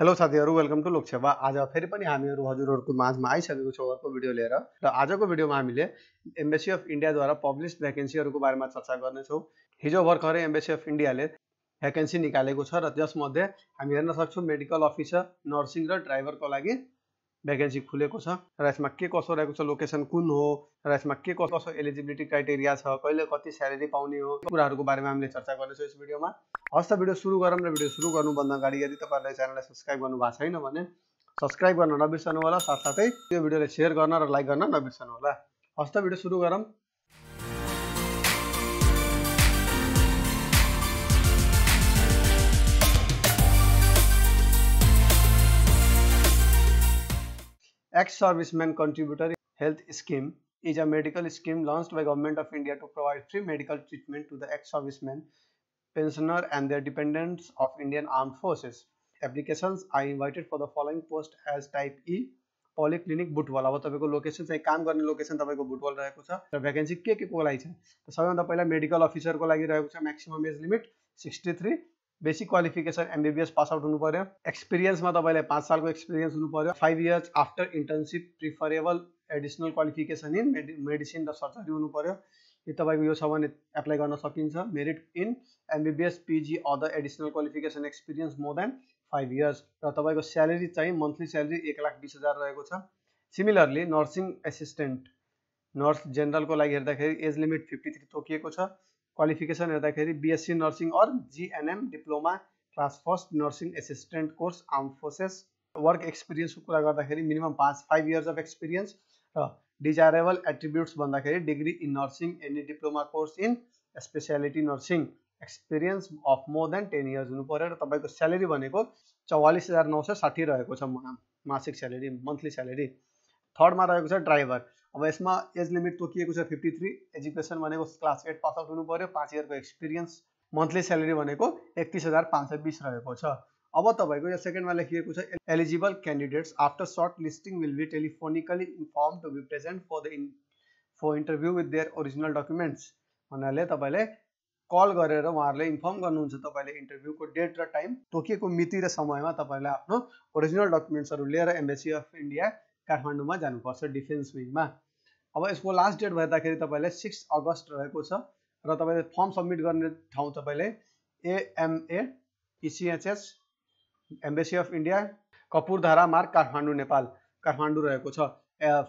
Hello साथीहरु, welcome to Lok Sewa. आज फेरि पनि हामीहरु हजुरहरुको माझमा आइसकेको छौं अर्को भिडियो लिएर। र आजको भिडियोमा हामीले एम्बेसी अफ इन्डिया द्वारा पब्लिश भ्याकेन्सीहरुको बारेमा चर्चा गर्ने छौं। हिजो भर्खरै एम्बेसी अफ इन्डियाले भ्याकेन्सी निकालेको छ र त्यसमध्ये हामी हेर्न सक्छौं मेडिकल अफिसर, नर्सिङ र ड्राइभरको लागि भ्याकेन्सी खुलेको छ। र यसमा के कसो रहेको छ, लोकेसन कुन हो र यसमा के कसो एलिजिबिलिटी क्राइटेरिया छ, कहिले कति स्यालेरी पाउने हो, कुराहरुको बारेमा हामीले चर्चा गर्ने छौं यस भिडियोमा। अवस्था भिडियो सुरु गरौं। र भिडियो सुरु गर्नुभन्दा अगाडि यदि तपाईहरुले च्यानललाई सब्स्क्राइब गर्नु भएको छैन भने सब्स्क्राइब गर्न नबिर्सनु होला, साथसाथै यो भिडियोलाई शेयर गर्न र लाइक गर्न नबिर्सनु होला। अवस्था भिडियो सुरु गरौं। Ex serviceman contributory health scheme is a medical scheme launched by Government of India to provide free medical treatment to the ex servicemen, pensioner and their dependents of Indian Armed Forces. Applications are invited for the following post as type E polyclinic Butwal। अब तपाईको location चाहिँ काम गर्ने location तपाईको बुटवल रहेको छ। र vacancy के को लागि छ त सबैभन्दा पहिला मेडिकल अफिसर को लागि रहेको छ maximum age limit 63, basic qualification MBBS pass out हुनु पर्यो, एक्सपिरियन्समा तपाईले 5 सालको एक्सपिरियन्स हुनु पर्यो, 5 years after internship preferable additional qualification in medicine र सर्जरी हुनु पर्यो। यो तपाईको यो छ भने एप्लाई गर्न सकिन्छ। Merit in MBBS PG other additional qualification experience more than 5 years. र तपाईको स्यालेरी चाहिँ मन्थली स्यालेरी 1,20,000 रहेको छ। सिमिलरली नर्सिङ एसिस्टेन्ट नर्स जनरलको लागि हेर्दाखेरि एज लिमिट 53 तोकिएको छ। क्वालिफिकेसन हेर्दाखेरि BSc नर्सिङ और GNM diploma class first nursing assistant course arm forces. Work experience को कुरा गर्दाखेरि मिनिमम 5 इयर्स अफ एक्सपिरियन्स। र डिजायरेबल एट्रिब्युट्स भन्दाखेरि degree in nursing, any diploma course in speciality nursing, experience of more than 10 years हुनु पर्यो। र तपाईको salary भनेको 44,960 रहेको छ मासिक स्यालेरी, मन्थली स्यालेरी। थर्डमा रहेको छ ड्राइभर। अब यसमा एज लिमिट तोकिएको छ 53, एजुकेसन भनेको क्लास 8 पास आउट हुनु पर्यो, 5 इयरको एक्सपिरियन्स, मन्थली स्यालेरी भनेको 31,520 रहेको छ। अब तपाईको यो सेकेन्डमा लेखिएको छ eligible candidates after short listing will be telephonically inform to be present for interview with their original documents. भन्नाले तपाईले कल गरेर उहाँहरुले इन्फर्म गर्नुहुन्छ तपाईले इन्टरभ्यूको डेट र टाइम तोकिएको मिति र समयमा तपाईले आफ्नो ओरिजिनल डकुमेन्ट्सहरु लिएर एम्बेसी अफ इन्डिया काठमाडौँमा जानुपर्छ डिफेन्स विङमा। अब यसको लास्ट डेट भएदाखेरि तपाईले 6 अगस्ट रहेको छ। र तपाईले फर्म सबमिट गर्ने ठाउँ तपाईले AMAICHS embassy of India, Kapur Dhara Marg, Kathmandu, Nepal Kathmandu रहेको छ।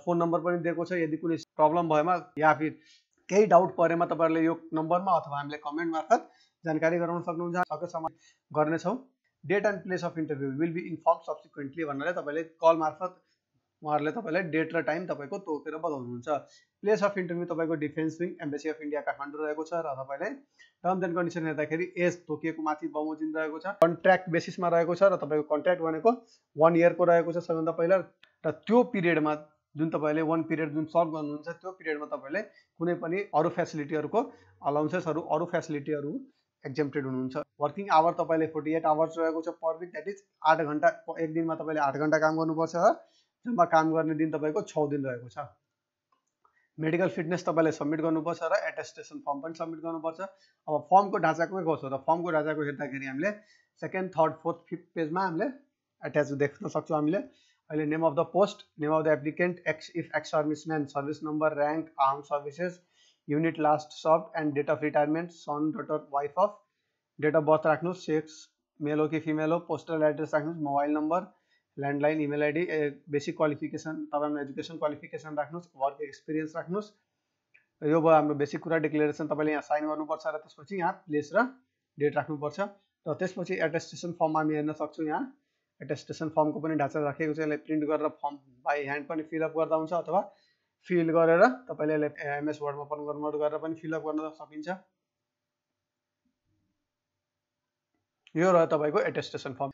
फोन नम्बर पनि दिएको छ। यदि कुनै प्रब्लम भएमा या फिर केही डाउट परेमा तपाईहरुले यो नम्बरमा अथवा हामीले कमेन्ट मार्फत जानकारी गराउन सक्नुहुन्छ। सकेसम्म गर्ने छौ। Date and place of interview will be inform subsequently भन्नाले तपाईले कल मार्फत उहाँहरुले तपाईलाई डेट र टाइम तपाईको तोकेर बताउनुहुन्छ। प्लेस अफ इन्टरभ्यू तपाईको defence wing embassy of India Kathmandu रहेको छ। र तपाईलाई टर्म्स एन्ड कन्डिसन हेर्दाखेरि एज तोकेको माथि बमोजिम रहेको छ। कन्ट्र्याक्ट बेसिसमा रहेको छ र तपाईको कन्ट्र्याक्ट भनेको 1 इयर को रहेको छ सबैभन्दा पहिला। र त्यो पिरियडमा जुन तपाईले 1 पिरियड जुन सर्भ गर्नुहुन्छ त्यो पिरियडमा तपाईले कुनै पनि अरु फ्यासिलिटीहरुको अलाउन्सेसहरु अरु फ्यासिलिटीहरु एक्जेम्प्टेड हुनुहुन्छ। वर्किङ आवर तपाईले 48 आवर्स रहेको छ पर विक, दैट इज 8 घण्टा। एक दिनमा तपाईले 8 घण्टा काम गर्नुपर्छ। जम्मा काम गर्ने दिन तपाईको 6 दिन रहेको छ। मेडिकल फिटनेस तपाईले सबमिट गर्नुपर्छ र एटेस्टेसन फर्म पनि सबमिट गर्नुपर्छ। अब फर्मको ढाँचाको कसो र फर्मको ढाँचाको हेर्दाखेरि हामीले सेकेन्ड, थर्ड, फोर्थ, फिफ्थ पेजमा हामीले अट्याच देख्न सक्छौं। हामीले अहिले name of the post, name of the applicant, ex serviceman, service number, rank, arm services, unit last serve and date of retirement, son, daughter, wife of, date of birth राख्नु, sex male हो कि female हो, postal address राख्नु, mobile number, landline, email ID, basic qualification, तपाईको education qualification राख्नुस्, work experience राख्नुस्। यो भयो हाम्रो बेसिक कुरा। डिक्लेरेसन तपाईले यहाँ साइन गर्नुपर्छ र त्यसपछि यहाँ प्लेस र डेट राख्नुपर्छ। र त्यसपछि एटेस्टेसन फर्म हामी हेर्न सक्छौं। यहाँ एटेस्टेसन फर्मको पनि ढाँचा राखेको छ। यसलाई प्रिन्ट गरेर फर्म बाइ ह्यान्ड पनि फिलअप गर्दा हुन्छ अथवा फिल गरेर तपाईले यसलाई MS वर्डमा पनि कन्भर्ट गरेर पनि फिलअप गर्न सकिन्छ। यो रह्यो तपाईको एटेस्टेसन फर्म।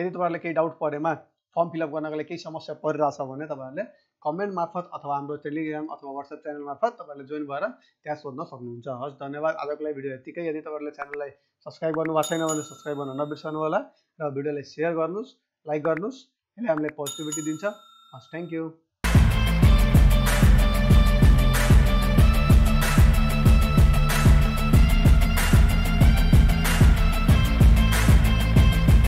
यदि तपाईहरुलाई केही डाउट परेमा फर्म फिलअप गर्नका लागि केही समस्या परिरहेछ भने तपाईहरुले कमेन्ट मार्फत अथवा हाम्रो टेलिग्राम अथवा WhatsApp च्यानल मार्फत तपाईहरुले जोइन भएर त्यहाँ सोध्न सक्नुहुन्छ। हस्, धन्यवाद। आजको लागि भिडियो यतिकै। यदि तपाईहरुले च्यानललाई सब्स्क्राइब गर्नु भएको छैन भने सब्स्क्राइब गर्न नबिर्सनु होला र भिडियोलाई शेयर गर्नुस्, लाइक गर्नुस्। यसले हामीलाई पोजिटिभिटी दिन्छ। हस्, थ्यांक यू।